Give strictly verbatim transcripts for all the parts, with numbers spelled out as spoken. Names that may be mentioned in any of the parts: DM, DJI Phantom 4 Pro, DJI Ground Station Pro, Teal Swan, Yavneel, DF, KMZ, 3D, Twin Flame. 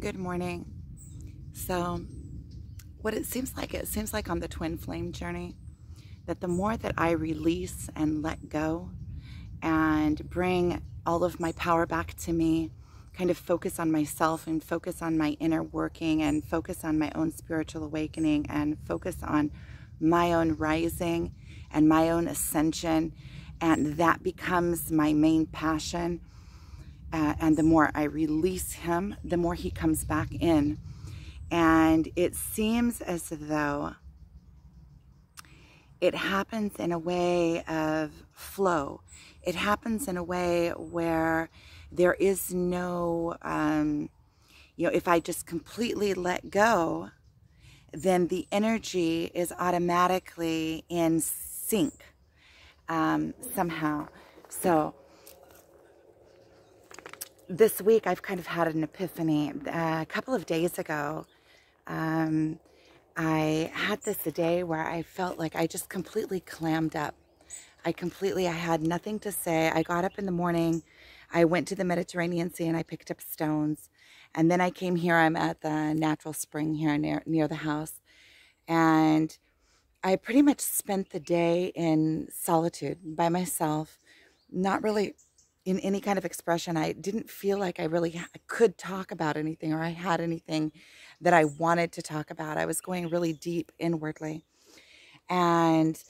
Good morning. So what it seems like, it seems like on the twin flame journey, that the more that I release and let go and bring all of my power back to me, kind of focus on myself and focus on my inner working and focus on my own spiritual awakening and focus on my own rising and my own ascension, and that becomes my main passion. Uh, and the more I release him, the more he comes back in. And it seems as though it happens in a way of flow. It happens in a way where there is no, um, you know, if I just completely let go, then the energy is automatically in sync um, somehow. So this week I've kind of had an epiphany. Uh, a couple of days ago, um, I had this day where I felt like I just completely clammed up. I completely, I had nothing to say. I got up in the morning, I went to the Mediterranean Sea and I picked up stones. And then I came here, I'm at the natural spring here near, near the house. And I pretty much spent the day in solitude by myself, not really in any kind of expression. I didn't feel like I really could talk about anything, or I had anything that I wanted to talk about. I was going really deep inwardly. And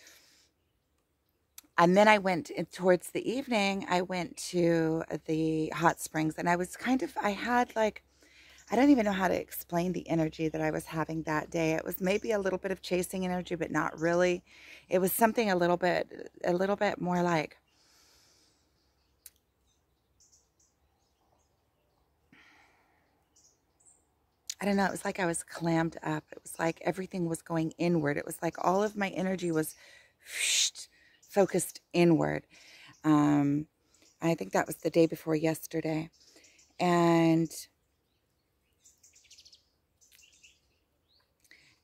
And then I went towards the evening, I went to the hot springs, and I was kind of, I had like, I don't even know how to explain the energy that I was having that day. It was maybe a little bit of chasing energy, but not really. It was something a little bit, a little bit more like, I don't know, it was like I was clammed up. It was like everything was going inward. It was like all of my energy was whooshed, focused inward. Um, I think that was the day before yesterday. And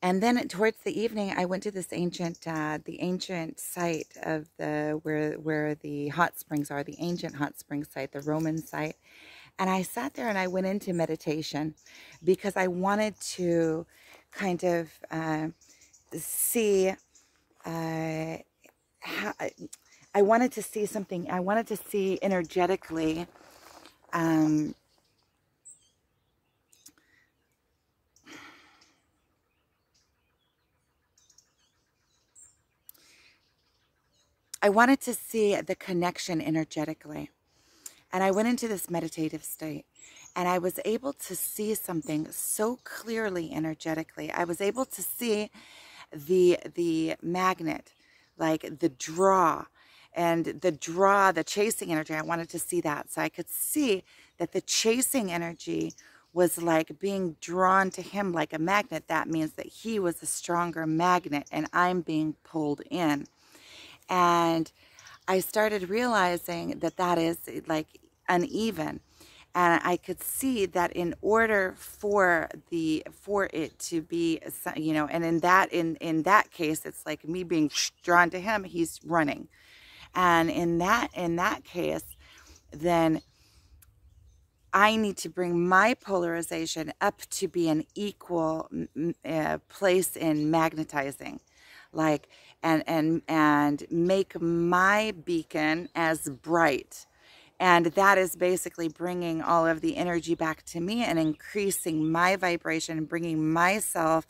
and then towards the evening, I went to this ancient, uh, the ancient site of the where where the hot springs are, the ancient hot spring site, the Roman site. And I sat there and I went into meditation because I wanted to kind of uh, see. Uh, How, I wanted to see something. I wanted to see energetically um, I wanted to see the connection energetically, and I went into this meditative state, and I was able to see something so clearly energetically. I was able to see the the magnet, like the draw, and the draw, the chasing energy. I wanted to see that. So I could see that the chasing energy was like being drawn to him like a magnet. That means that he was a stronger magnet and I'm being pulled in. And I started realizing that that is like uneven. And I could see that in order for the for it to be, you know, and in that in in that case, it's like me being drawn to him, he's running, and in that in that case, then I need to bring my polarization up to be an equal uh, place in magnetizing, like and and and make my beacon as bright. And that is basically bringing all of the energy back to me and increasing my vibration and bringing myself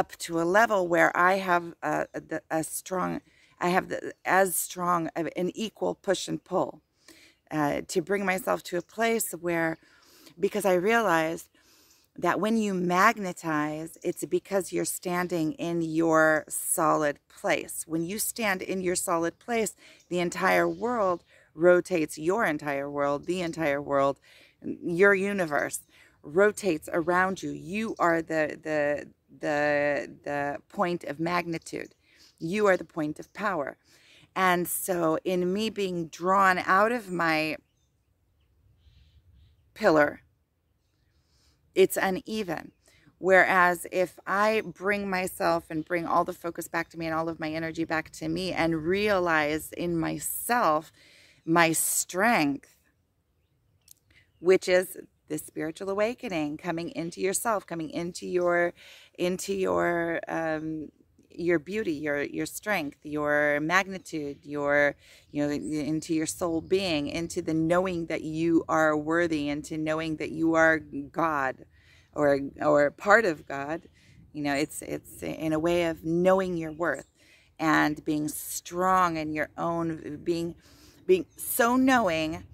up to a level where I have a, a strong, I have the, as strong of an equal push and pull uh, to bring myself to a place where, because I realized that when you magnetize, it's because you're standing in your solid place. When you stand in your solid place, the entire world rotates, your entire world, the entire world, your universe rotates around you. You are the, the, the, the point of magnitude. You are the point of power. And so in me being drawn out of my pillar, it's uneven. Whereas if I bring myself and bring all the focus back to me and all of my energy back to me and realize in myself my strength, which is this spiritual awakening, coming into yourself, coming into your, into your, um, your beauty, your, your strength, your magnitude, your, you know, into your soul being, into the knowing that you are worthy, into knowing that you are God, or, or part of God. You know, it's, it's in a way of knowing your worth and being strong in your own being, being so knowing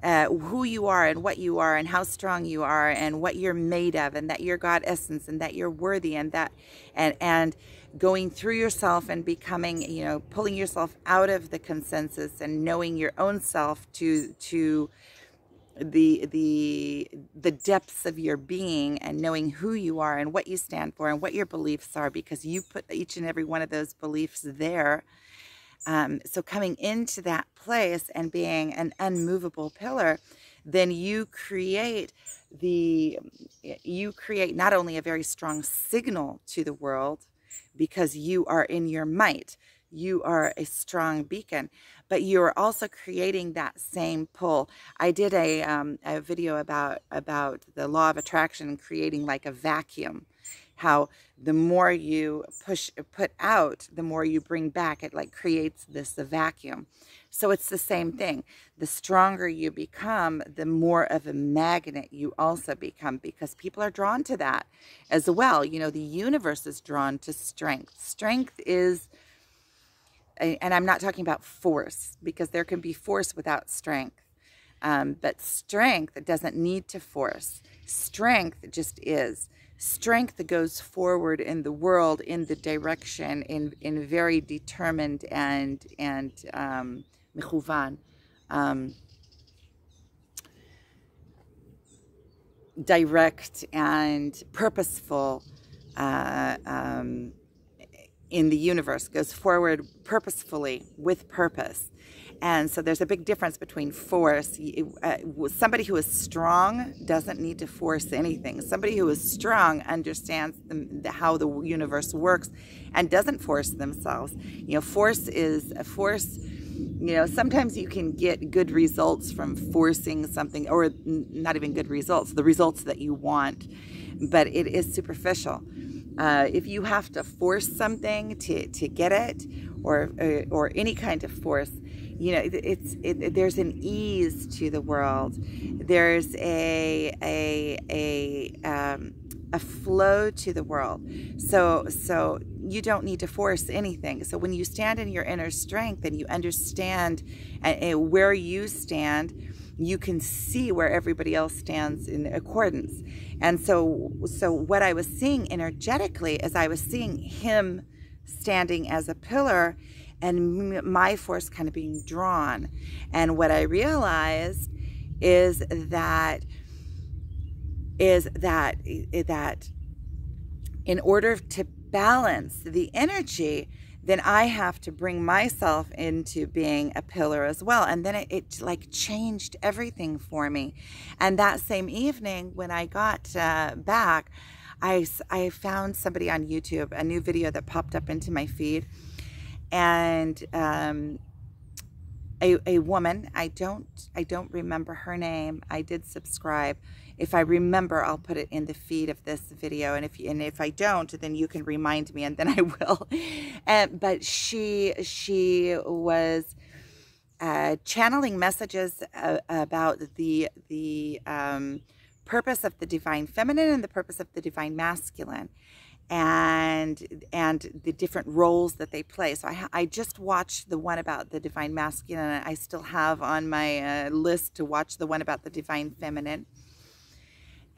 uh, who you are and what you are and how strong you are and what you're made of, and that you're God essence, and that you're worthy, and that, and, and going through yourself and becoming, you know, pulling yourself out of the consensus and knowing your own self to, to, the the the depths of your being, and knowing who you are and what you stand for and what your beliefs are, because you put each and every one of those beliefs there. Um, so coming into that place and being an unmovable pillar, then you create the you create not only a very strong signal to the world, because you are in your might, you are a strong beacon, but you are also creating that same pull. I did a, um, a video about, about the law of attraction, creating like a vacuum, how the more you push, put out, the more you bring back. It like creates this vacuum. So it's the same thing. The stronger you become, the more of a magnet you also become, because people are drawn to that as well. You know, the universe is drawn to strength. Strength is, and I'm not talking about force, because there can be force without strength. Um, but strength doesn't need to force. Strength just is. Strength goes forward in the world, in the direction, in, in very determined and, and um, um, direct and purposeful uh, um in the universe, goes forward purposefully, with purpose. And so there's a big difference between force. Somebody who is strong doesn't need to force anything. Somebody who is strong understands the, how the universe works and doesn't force themselves. You know, force is a force. You know, sometimes you can get good results from forcing something, or not even good results, the results that you want, but it is superficial. Uh, if you have to force something to, to get it, or, or, or any kind of force, you know, it, it's, it, there's an ease to the world. There's a, a, a, um, a flow to the world. So, so you don't need to force anything. So when you stand in your inner strength and you understand uh, where you stand, you can see where everybody else stands in accordance. And so, so what I was seeing energetically is I was seeing him standing as a pillar and my force kind of being drawn. And what I realized is that, is that, that in order to balance the energy, then I have to bring myself into being a pillar as well. And then it, it like changed everything for me. And that same evening when I got uh, back, I, I found somebody on YouTube, a new video that popped up into my feed. And um, a, a woman, I don't, I don't remember her name. I did subscribe. If I remember, I'll put it in the feed of this video, and if you, and if I don't, then you can remind me, and then I will. Uh, but she she was uh, channeling messages uh, about the the um, purpose of the divine feminine and the purpose of the divine masculine, and and the different roles that they play. So I, I just watched the one about the divine masculine. I still have on my uh, list to watch the one about the divine feminine.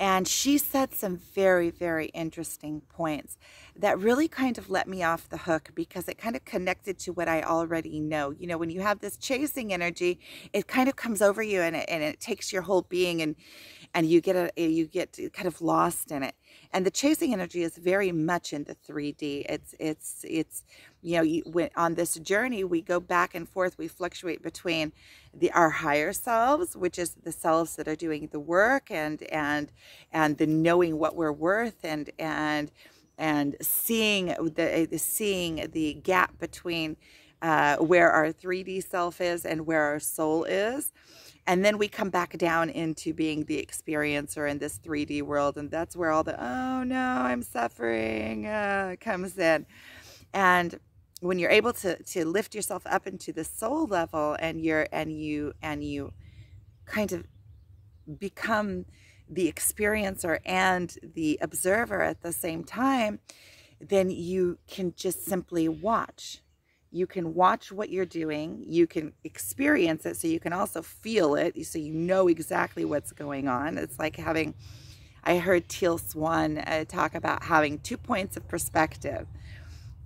And she said some very, very interesting points that really kind of let me off the hook, because it kind of connected to what I already know. You know, when you have this chasing energy, it kind of comes over you, and it, and it takes your whole being, and and you get a, you get kind of lost in it. And the chasing energy is very much in the three D. It's, it's, it's, you know, you, when, on this journey, we go back and forth. We fluctuate between the, our higher selves, which is the selves that are doing the work and, and, and the knowing what we're worth, and, and, and seeing the, seeing the gap between uh, where our three D self is and where our soul is. And then we come back down into being the experiencer in this three D world. And that's where all the, oh no, I'm suffering, uh, comes in. And when you're able to, to lift yourself up into the soul level, and you're, and you, and you kind of become the experiencer and the observer at the same time, then you can just simply watch. You can watch what you're doing. You can experience it, so you can also feel it, so you know exactly what's going on. It's like having, I heard Teal Swan uh, talk about having two points of perspective,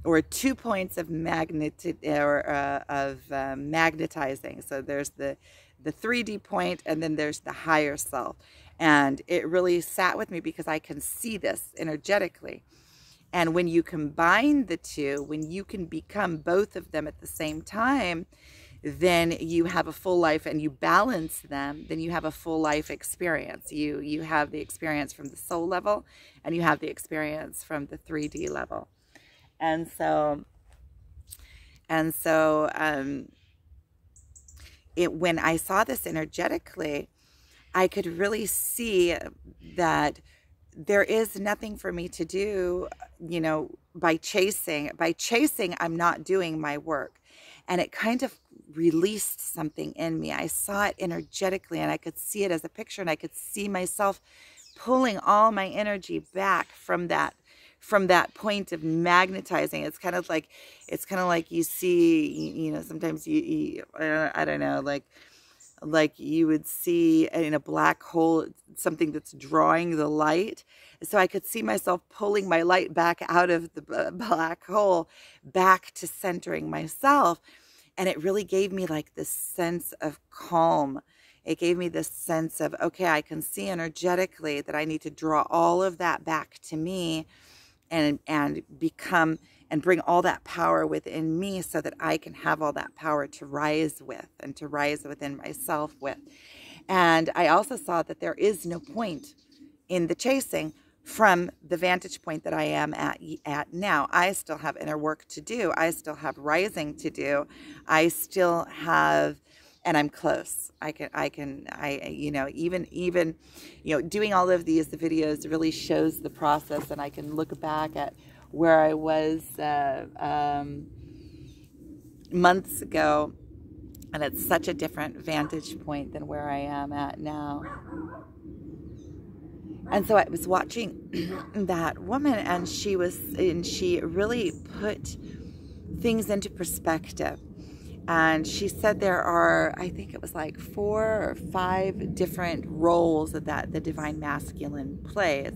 or two points of magnet or uh, of uh, magnetizing. So there's the the three D point, and then there's the higher self. And it really sat with me because I can see this energetically. And when you combine the two, when you can become both of them at the same time, then you have a full life, and you balance them, then you have a full life experience. You, you have the experience from the soul level, and you have the experience from the three D level. And so, and so um, it, when I saw this energetically, I could really see that there is nothing for me to do, you know, by chasing. By chasing, I'm not doing my work. And it kind of released something in me. I saw it energetically, and I could see it as a picture, and I could see myself pulling all my energy back from that, from that point of magnetizing. It's kind of like, it's kind of like you see, you know, sometimes you, you I don't know, like, like you would see in a black hole, something that's drawing the light. So I could see myself pulling my light back out of the black hole, back to centering myself. And it really gave me like this sense of calm. It gave me this sense of, okay, I can see energetically that I need to draw all of that back to me, and, and become and bring all that power within me, so that I can have all that power to rise with, and to rise within myself with. And I also saw that there is no point in the chasing from the vantage point that I am at, at now. I still have inner work to do. I still have rising to do. I still have, and I'm close. I can, I can, I, you know, even, even, you know, doing all of these, the videos really shows the process, and I can look back at where I was uh, um, months ago, and it's such a different vantage point than where I am at now. And so I was watching that woman, and she was, and she really put things into perspective. And she said there are, I think it was like four or five different roles that the divine masculine plays.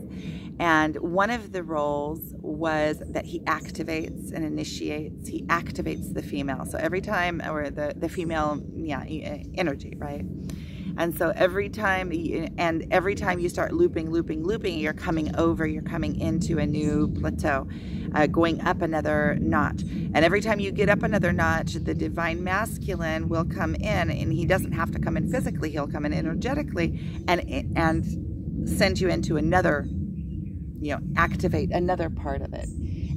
And one of the roles was that he activates and initiates. He activates the female. So every time, or the, the female, yeah, energy, right? And so every time, and every time you start looping, looping, looping, you're coming over, you're coming into a new plateau, uh, going up another notch. And every time you get up another notch, the divine masculine will come in, and he doesn't have to come in physically. He'll come in energetically, and, and send you into another, you know, activate another part of it.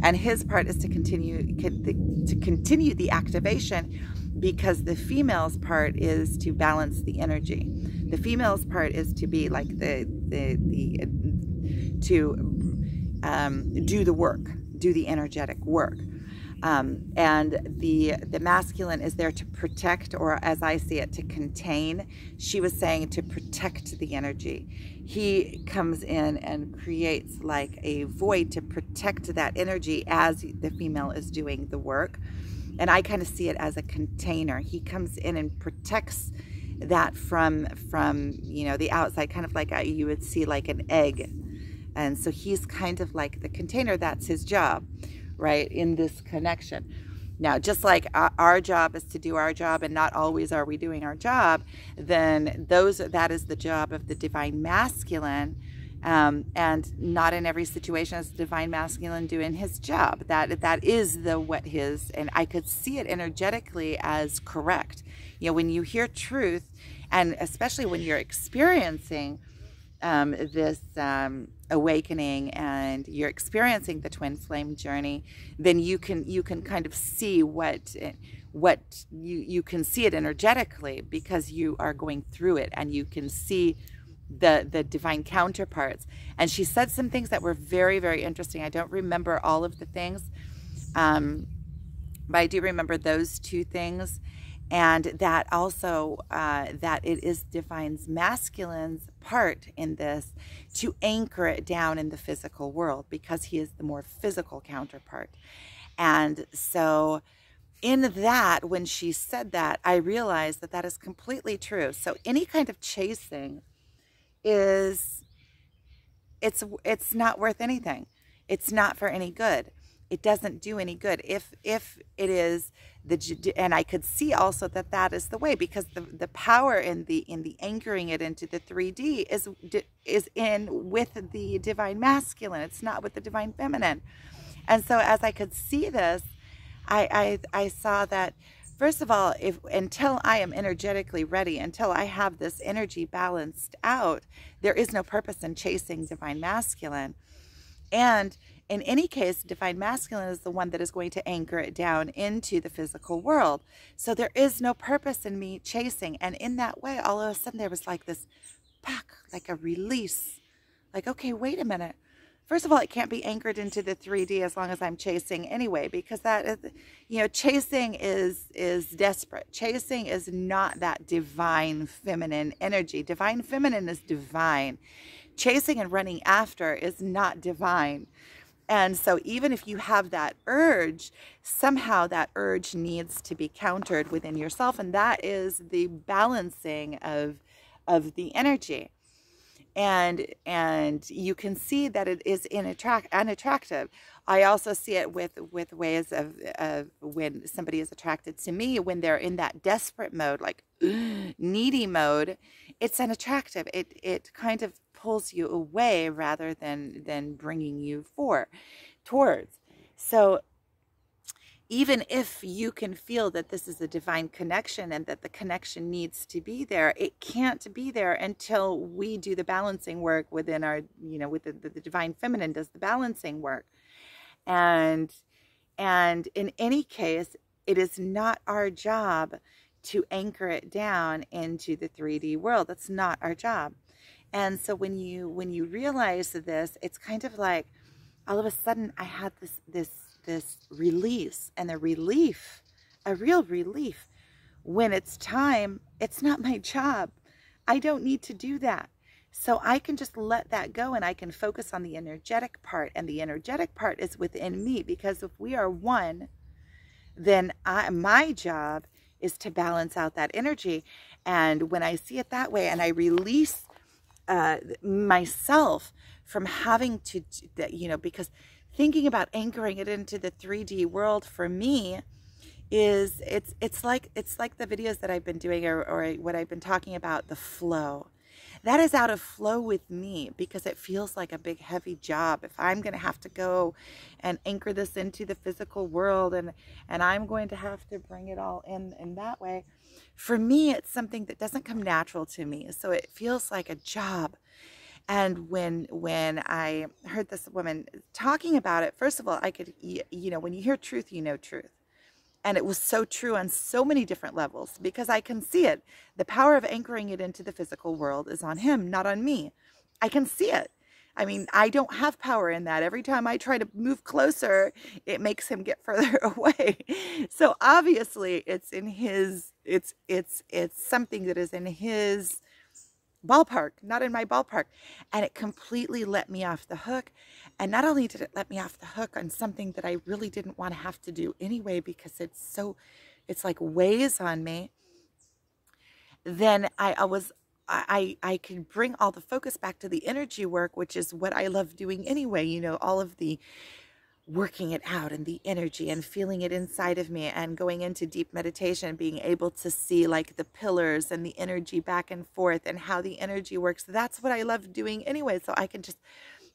And his part is to continue, to continue the activation, because the female's part is to balance the energy. The female's part is to be like the, the, the to um, do the work, do the energetic work. Um, and the, the masculine is there to protect, or as I see it, to contain. She was saying to protect the energy. He comes in and creates like a void to protect that energy as the female is doing the work. And I kind of see it as a container. He comes in and protects that from, from you know, the outside, kind of like you would see like an egg. And so he's kind of like the container. That's his job, right, in this connection. Now, just like our job is to do our job, and not always are we doing our job, then those, that is the job of the divine masculine. Um, and not in every situation is the divine masculine doing his job. That, that is the, what his, and I could see it energetically as correct. You know, when you hear truth, and especially when you're experiencing um, this um, awakening and you're experiencing the twin flame journey, then you can you can kind of see what it, what you you can see it energetically, because you are going through it and you can see the the divine counterparts. And she said some things that were very, very interesting. I don't remember all of the things, um, but I do remember those two things. And that also, uh, that it is divine's masculine's part in this to anchor it down in the physical world, because he is the more physical counterpart. And so in that, when she said that, I realized that that is completely true. So any kind of chasing is, it's, it's not worth anything. It's not for any good. It doesn't do any good if if it is the, and I could see also that that is the way, because the the power in the in the anchoring it into the three D is is in with the divine masculine. It's not with the divine feminine. And so as I could see this, I I, I saw that first of all, if until I am energetically ready, until I have this energy balanced out, there is no purpose in chasing divine masculine. And in any case, divine masculine is the one that is going to anchor it down into the physical world. So there is no purpose in me chasing. And in that way, all of a sudden, there was like this, puck, like a release. Like, okay, wait a minute. First of all, it can't be anchored into the three D as long as I'm chasing anyway, because that is, you know, chasing is, is desperate. Chasing is not that divine feminine energy. Divine feminine is divine. Chasing and running after is not divine. And so even if you have that urge, somehow that urge needs to be countered within yourself. And that is the balancing of, of the energy. And, and you can see that it is inattract, unattractive. I also see it with, with ways of, of when somebody is attracted to me, when they're in that desperate mode, like needy mode, it's unattractive. It, it kind of pulls you away rather than, than bringing you for, towards. So even if you can feel that this is a divine connection and that the connection needs to be there, it can't be there until we do the balancing work within our, you know, with the, the, the divine feminine does the balancing work. And, and in any case, it is not our job to anchor it down into the three D world. That's not our job. And so when you, when you realize this, it's kind of like all of a sudden I had this, this, this release and the relief, a real relief. When it's time, it's not my job. I don't need to do that. So I can just let that go and I can focus on the energetic part. And the energetic part is within me, because if we are one, then I, my job is to balance out that energy. And when I see it that way and I release uh, myself from having to, you know, because thinking about anchoring it into the three D world for me is it's, it's like, it's like the videos that I've been doing or, or what I've been talking about, the flow. That is out of flow with me, because it feels like a big heavy job. If I'm going to have to go and anchor this into the physical world and, and I'm going to have to bring it all in in that way, for me, it's something that doesn't come natural to me. So it feels like a job. And when, when I heard this woman talking about it, first of all, I could, you know, when you hear truth, you know truth. And it was so true on so many different levels, because I can see it. The power of anchoring it into the physical world is on him, not on me. I can see it. I mean, I don't have power in that. Every time I try to move closer, it makes him get further away. So obviously it's in his, it's, it's, it's something that is in his ballpark, not in my ballpark. And it completely let me off the hook. And not only did it let me off the hook on something that I really didn't want to have to do anyway, because it's so, it's like weighs on me, then I, I was, I, I could bring all the focus back to the energy work, which is what I love doing anyway. You know, all of the working it out and the energy and feeling it inside of me and going into deep meditation, being able to see like the pillars and the energy back and forth and how the energy works. That's what I love doing anyway. So I can just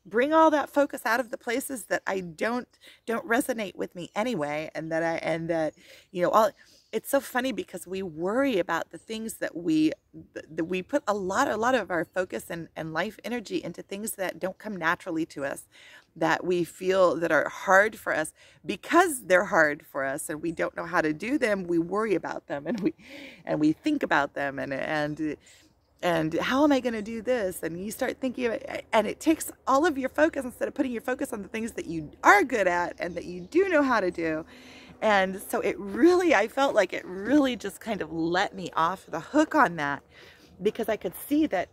bring all that focus out of the places that I don't, don't resonate with me anyway. And that I, and that, you know, all, it's so funny because we worry about the things that we that we put a lot a lot of our focus and, and life energy into things that don't come naturally to us, that we feel that are hard for us because they're hard for us and we don't know how to do them. We worry about them and we and we think about them and and and how am I going to do this? And you start thinking of it, and it takes all of your focus instead of putting your focus on the things that you are good at and that you do know how to do. And so it really, I felt like it really just kind of let me off the hook on that, because I could see that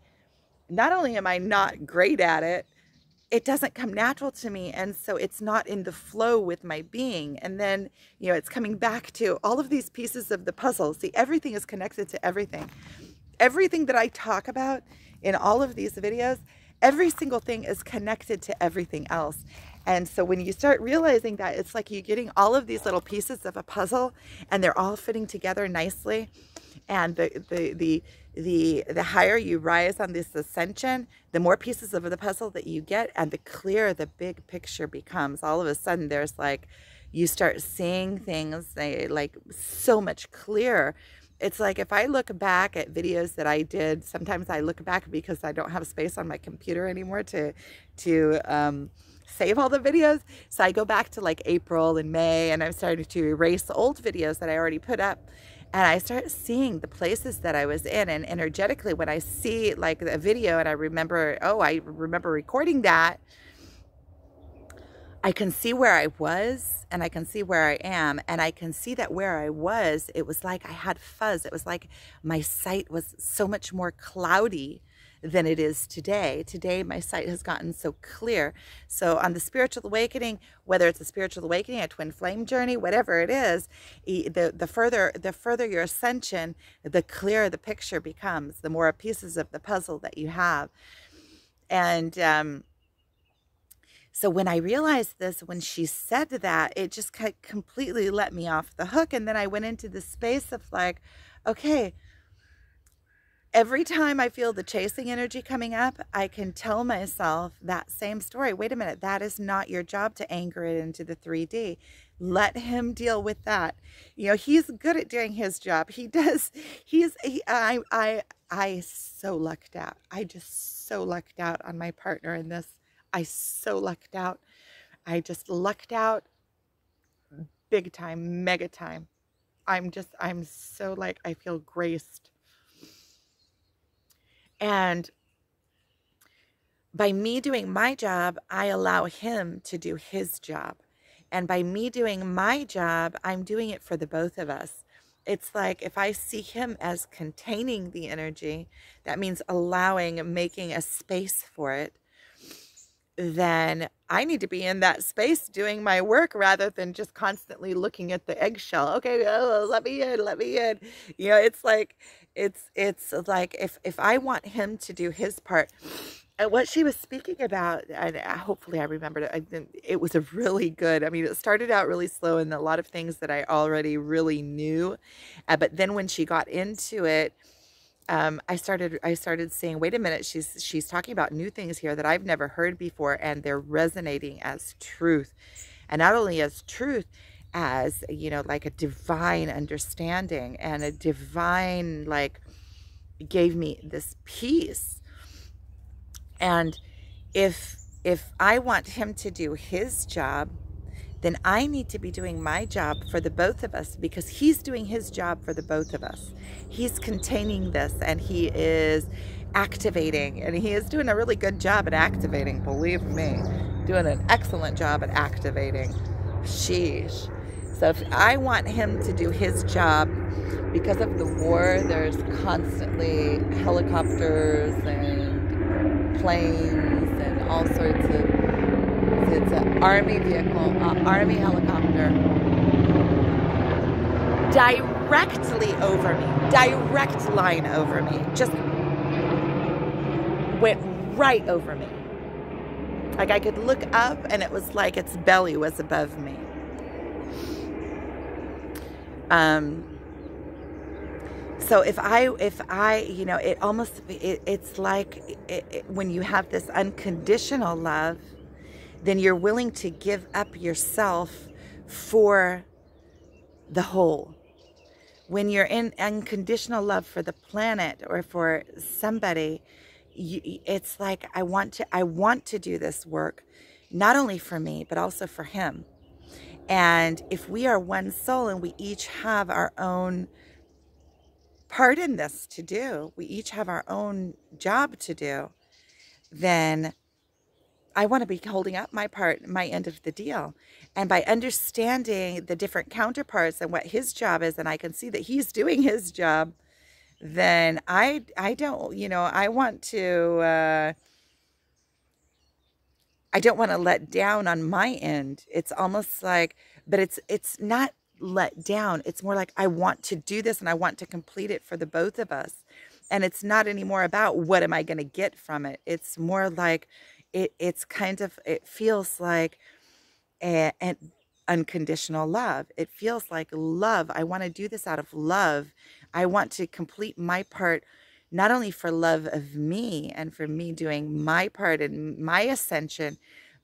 not only am I not great at it, it doesn't come natural to me. And so it's not in the flow with my being. And then, you know, it's coming back to all of these pieces of the puzzle. See, everything is connected to everything. Everything that I talk about in all of these videos, every single thing is connected to everything else. And so when you start realizing that, it's like you're getting all of these little pieces of a puzzle and they're all fitting together nicely. And the, the, the, the, the higher you rise on this ascension, the more pieces of the puzzle that you get and the clearer the big picture becomes. All of a sudden there's like, you start seeing things like so much clearer. It's like if I look back at videos that I did, sometimes I look back because I don't have space on my computer anymore to, to, um, save all the videos. So I go back to like April and May, and I'm starting to erase old videos that I already put up, and I start seeing the places that I was in. And energetically, when I see like a video and I remember, oh, I remember recording that, I can see where I was and I can see where I am. And I can see that where I was, it was like I had fuzz. It was like my sight was so much more cloudy than it is today. Today, my sight has gotten so clear. So on the spiritual awakening, whether it's a spiritual awakening, a twin flame journey, whatever it is, the, the further the further your ascension, the clearer the picture becomes, the more pieces of the puzzle that you have. And um, so when I realized this, when she said that, it just kind of completely let me off the hook. And then I went into the space of like, okay, every time I feel the chasing energy coming up, I can tell myself that same story. Wait a minute, that is not your job to anchor it into the three D. Let him deal with that. You know, he's good at doing his job. He does. He's, he, I, I, I so lucked out. I just so lucked out on my partner in this. I so lucked out. I just lucked out big time, mega time. I'm just, I'm so like, I feel graced. And by me doing my job, I allow him to do his job. And by me doing my job, I'm doing it for the both of us. It's like if I see him as containing the energy, that means allowing, making a space for it, then I need to be in that space doing my work rather than just constantly looking at the eggshell. Okay, oh, let me in, let me in. You know, it's like, it's, it's like if, if I want him to do his part. And what she was speaking about, and hopefully I remembered it, I didn't, it was a really good, I mean, it started out really slow and a lot of things that I already really knew. Uh, but then when she got into it, Um, I started, I started saying, wait a minute, she's, she's talking about new things here that I've never heard before, and they're resonating as truth. And not only as truth, as, you know, like a divine understanding and a divine, like, gave me this peace. And if, if I want him to do his job, then I need to be doing my job for the both of us, because he's doing his job for the both of us. He's containing this and he is activating, and he is doing a really good job at activating, believe me, doing an excellent job at activating. Sheesh. So if I want him to do his job, because of the war, there's constantly helicopters and planes and all sorts of, it's an army vehicle, uh, army helicopter, directly over me, direct line over me, just went right over me. Like I could look up and it was like its belly was above me. Um. So if I, if I, you know, it almost, it, it's like it, it, when you have this unconditional love, then you're willing to give up yourself for the whole. When you're in unconditional love for the planet or for somebody, you, it's like, I want to, I want to do this work, not only for me, but also for him. And if we are one soul and we each have our own part in this to do, we each have our own job to do, then I want to be holding up my part, my end of the deal. And by understanding the different counterparts and what his job is, and I can see that he's doing his job, then I, I don't, you know, I want to, uh, I don't want to let down on my end. It's almost like, but it's, it's not let down. It's more like, I want to do this and I want to complete it for the both of us. And it's not anymore about what am I going to get from it. It's more like, It, it's kind of, it feels like an unconditional love. It feels like love. I want to do this out of love. I want to complete my part, not only for love of me and for me doing my part and my ascension,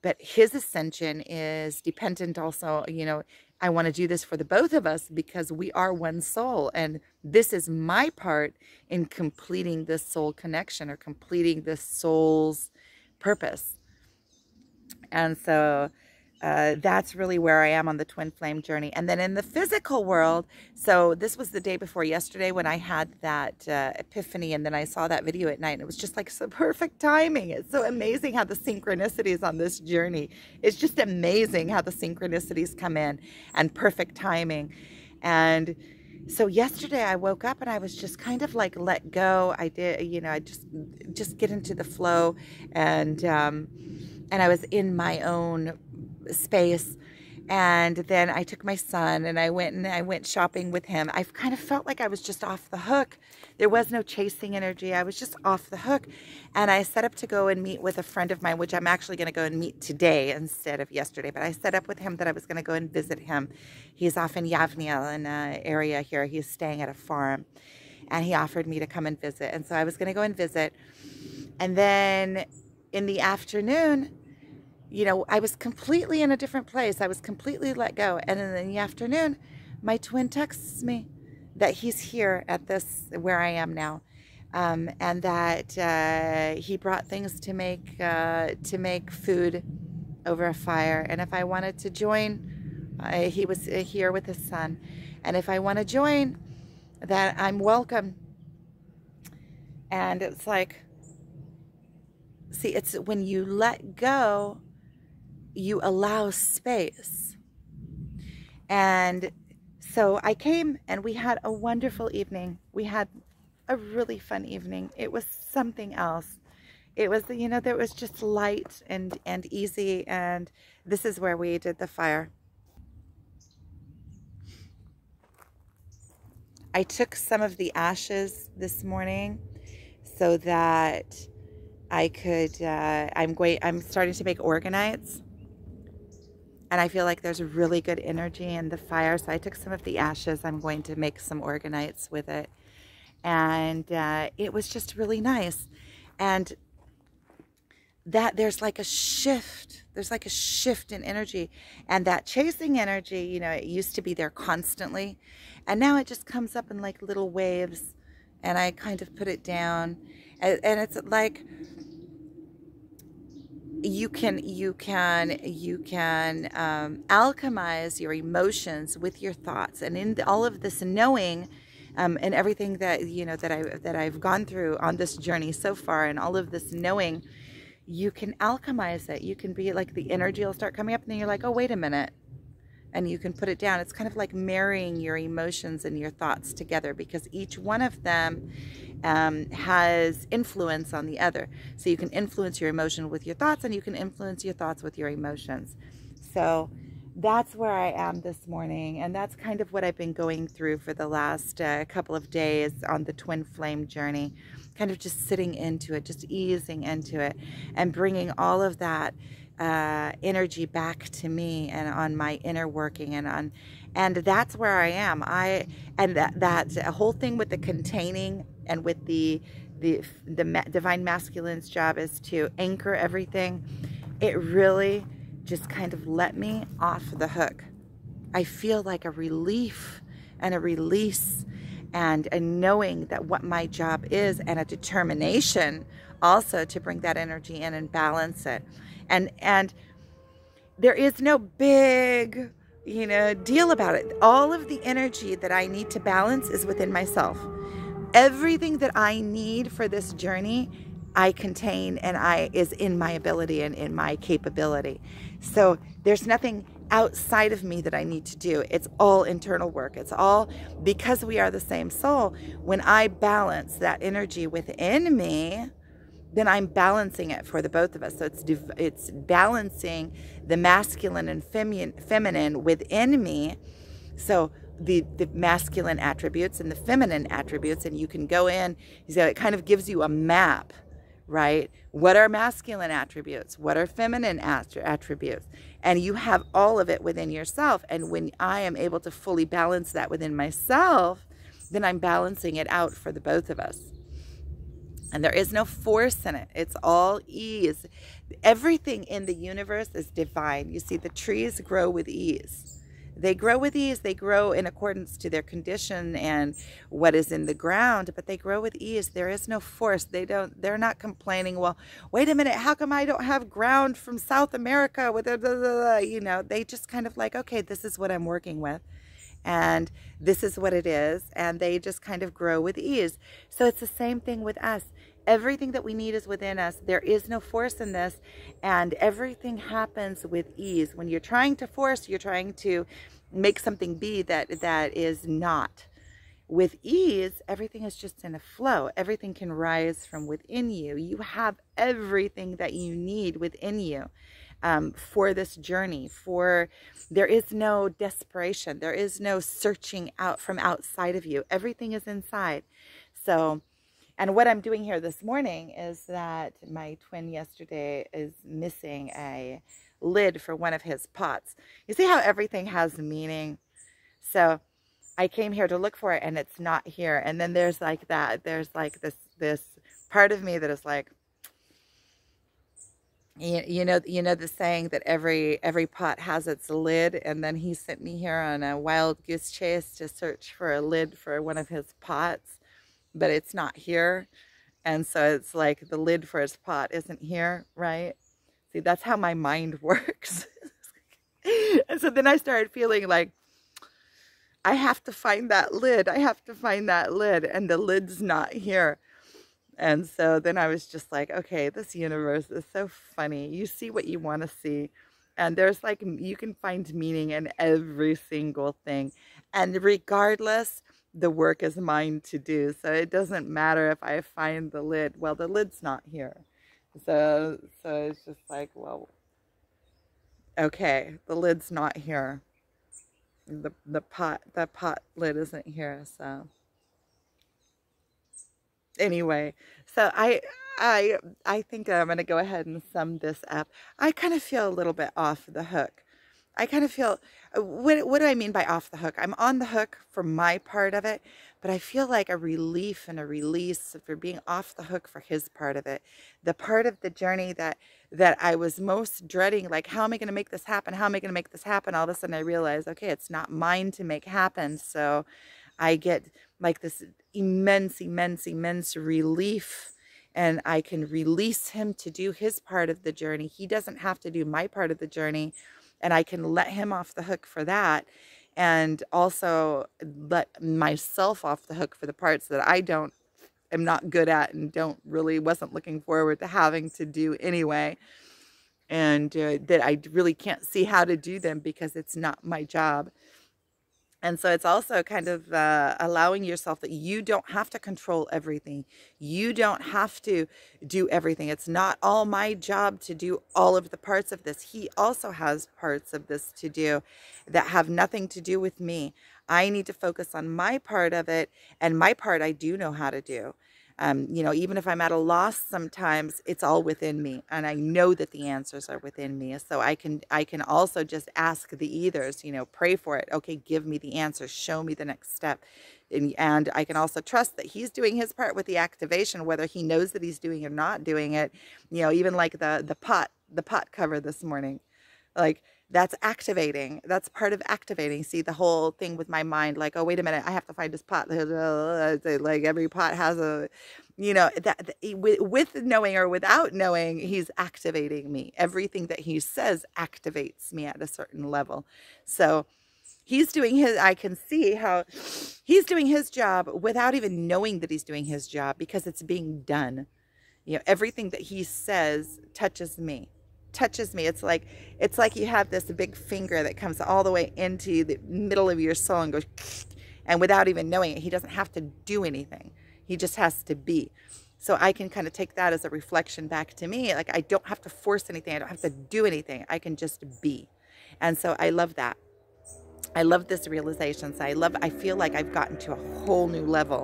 but his ascension is dependent also, you know, I want to do this for the both of us because we are one soul. And this is my part in completing this soul connection or completing this soul's purpose. And so uh, that's really where I am on the twin flame journey. And then in the physical world, so this was the day before yesterday when I had that uh, epiphany, and then I saw that video at night, and it was just like so perfect timing. It's so amazing how the synchronicities on this journey, it's just amazing how the synchronicities come in and perfect timing. And so yesterday I woke up and I was just kind of like let go. I did, you know, I just just get into the flow, and um, and I was in my own space. And then I took my son and I went and I went shopping with him. I kind of felt like I was just off the hook. There was no chasing energy. I was just off the hook. And I set up to go and meet with a friend of mine, which I'm actually going to go and meet today instead of yesterday. But I set up with him that I was going to go and visit him. He's off in Yavniyel in an area here. He's staying at a farm. And he offered me to come and visit. And so I was going to go and visit. And then in the afternoon, you know, I was completely in a different place. I was completely let go. And in the afternoon, my twin texts me that he's here at this, where I am now. Um, and that uh, he brought things to make, uh, to make food over a fire. And if I wanted to join, uh, he was here with his son. And if I want to join, that I'm welcome. And it's like, see, it's when you let go, you allow space. And so I came and we had a wonderful evening. We had a really fun evening. It was something else. It was, you know, there was just light and, and easy. And this is where we did the fire. I took some of the ashes this morning so that I could, uh, I'm going, I'm starting to make organites. And I feel like there's really good energy in the fire. So I took some of the ashes. I'm going to make some organites with it. And uh, it was just really nice. And that there's like a shift. There's like a shift in energy. And that chasing energy, you know, it used to be there constantly. And now it just comes up in like little waves. And I kind of put it down. And, and it's like, you can, you can, you can um, alchemize your emotions with your thoughts. And in all of this knowing, um, and everything that, you know, that I, that I've gone through on this journey so far, and all of this knowing, you can alchemize it. You can be like, the energy will start coming up and then you're like, oh, wait a minute. And you can put it down. It's kind of like marrying your emotions and your thoughts together, because each one of them um, has influence on the other. So you can influence your emotion with your thoughts, and you can influence your thoughts with your emotions. So that's where I am this morning. And that's kind of what I've been going through for the last uh, couple of days on the twin flame journey, kind of just sitting into it, just easing into it, and bringing all of that Uh, energy back to me and on my inner working, and on, and that's where I am. I and that that whole thing with the containing and with the the the ma divine masculine's job is to anchor everything. It really just kind of let me off the hook. I feel like a relief and a release, and a knowing that what my job is, and a determination also to bring that energy in and balance it. And and there is no big, you know, deal about it. All of the energy that I need to balance is within myself. Everything that I need for this journey, I contain, and I is in my ability and in my capability. So there's nothing outside of me that I need to do. It's all internal work. It's all, because we are the same soul, when I balance that energy within me, then I'm balancing it for the both of us. So it's it's balancing the masculine and feminine feminine within me. So the the masculine attributes and the feminine attributes, and you can go in, so it kind of gives you a map, right? What are masculine attributes? What are feminine attributes? And you have all of it within yourself. And when I am able to fully balance that within myself, then I'm balancing it out for the both of us. And there is no force in it. It's all ease. Everything in the universe is divine. You see, the trees grow with ease. They grow with ease. They grow in accordance to their condition and what is in the ground, but they grow with ease. There is no force. They don't, they're not complaining, well, wait a minute, how come I don't have ground from South America? With a, you know, they just kind of like, okay, this is what I'm working with, and this is what it is, and they just kind of grow with ease. So it's the same thing with us. Everything that we need is within us. There is no force in this, and everything happens with ease. When you're trying to force, you're trying to make something be that that is not. With ease, everything is just in a flow. Everything can rise from within you. You have everything that you need within you um, for this journey. For there is no desperation. There is no searching out from outside of you. Everything is inside. So. And what I'm doing here this morning is that my twin yesterday is missing a lid for one of his pots. You see how everything has meaning? So I came here to look for it, and it's not here. And then there's like that, there's like this, this part of me that is like, you, you know, you know, the saying that every, every pot has its lid. And then he sent me here on a wild goose chase to search for a lid for one of his pots. But it's not here. And so it's like the lid for his pot isn't here, right? See, that's how my mind works. And so then I started feeling like, I have to find that lid. I have to find that lid. And the lid's not here. And so then I was just like, okay, this universe is so funny. You see what you want to see. And there's like, you can find meaning in every single thing. And regardless, the work is mine to do. So it doesn't matter if I find the lid. Well, the lid's not here. So, so it's just like, well, okay, the lid's not here. The, the pot, the pot lid isn't here. So anyway, so I, I, I think I'm going to go ahead and sum this up. I kind of feel a little bit off the hook. I kind of feel, what, what do I mean by off the hook? I'm on the hook for my part of it, but I feel like a relief and a release for being off the hook for his part of it. The part of the journey that, that I was most dreading, like, how am I going to make this happen? How am I going to make this happen? All of a sudden I realized, okay, it's not mine to make happen. So I get like this immense, immense, immense relief. And I can release him to do his part of the journey. He doesn't have to do my part of the journey. And I can let him off the hook for that, and also let myself off the hook for the parts that I don't, am not good at and don't really, wasn't looking forward to having to do anyway. And uh, that I really can't see how to do them because it's not my job. And so it's also kind of uh, allowing yourself that you don't have to control everything. You don't have to do everything. It's not all my job to do all of the parts of this. He also has parts of this to do that have nothing to do with me. I need to focus on my part of it, and my part I do know how to do. Um, you know, even if I'm at a loss sometimes, it's all within me. And I know that the answers are within me. So I can, I can also just ask the ethers, you know, pray for it. Okay, give me the answer. Show me the next step. And, and I can also trust that he's doing his part with the activation, whether he knows that he's doing or not doing it. You know, even like the, the pot, the pot cover this morning. Like, that's activating. That's part of activating. See, the whole thing with my mind, like, oh, wait a minute, I have to find this pot. Like, every pot has a, you know, that with knowing or without knowing, he's activating me. Everything that he says activates me at a certain level. So he's doing his, I can see how he's doing his job without even knowing that he's doing his job, because it's being done. You know, everything that he says touches me. touches me. It's like, it's like you have this big finger that comes all the way into the middle of your soul and goes, and without even knowing it, he doesn't have to do anything. He just has to be. So I can kind of take that as a reflection back to me. Like, I don't have to force anything. I don't have to do anything. I can just be. And so I love that. I love this realization. So I love, I feel like I've gotten to a whole new level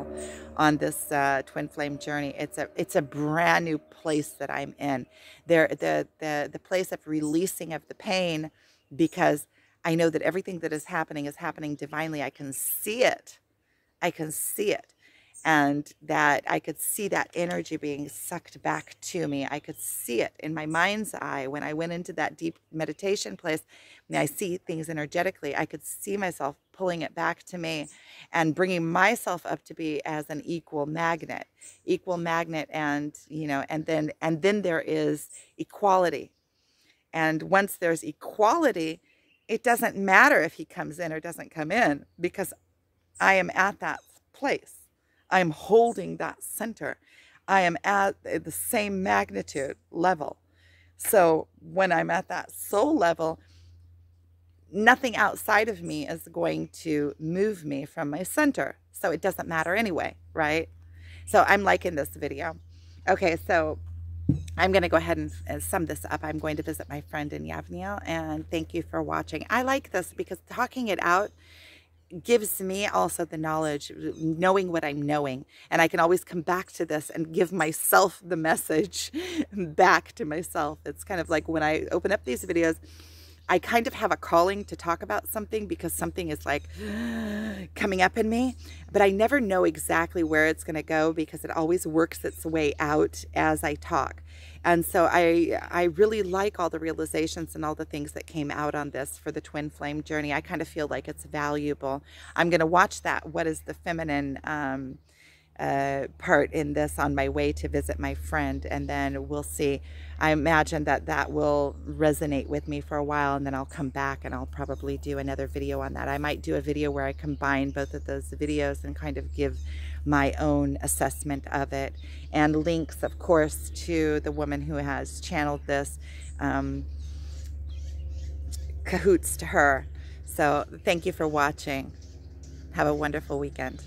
on this uh, twin flame journey. It's a, it's a brand new place that I'm in there, the, the, the place of releasing of the pain, because I know that everything that is happening is happening divinely. I can see it. I can see it. And that I could see that energy being sucked back to me. I could see it in my mind's eye. When I went into that deep meditation place, and I see things energetically, I could see myself pulling it back to me and bringing myself up to be as an equal magnet, equal magnet. And, you know, and then, and then there is equality. And once there's equality, it doesn't matter if he comes in or doesn't come in, because I am at that place. I'm holding that center. I am at the same magnitude level. So when I'm at that soul level, nothing outside of me is going to move me from my center. So it doesn't matter anyway, right? So I'm liking this video. Okay, so I'm going to go ahead and, and sum this up. I'm going to visit my friend in Yavneel, and thank you for watching. I like this because talking it out gives me also the knowledge, knowing what I'm knowing, and I can always come back to this and give myself the message back to myself. It's kind of like when I open up these videos, I kind of have a calling to talk about something, because something is like coming up in me, but I never know exactly where it's going to go, because it always works its way out as I talk. And so I, I really like all the realizations and all the things that came out on this for the twin flame journey. I kind of feel like it's valuable. I'm going to watch that, what is the feminine um, uh, part in this, on my way to visit my friend, and then we'll see. I imagine that that will resonate with me for a while, and then I'll come back and I'll probably do another video on that. I might do a video where I combine both of those videos and kind of give my own assessment of it, and links, of course, to the woman who has channeled this, um, cahoots to her. So thank you for watching. Have a wonderful weekend.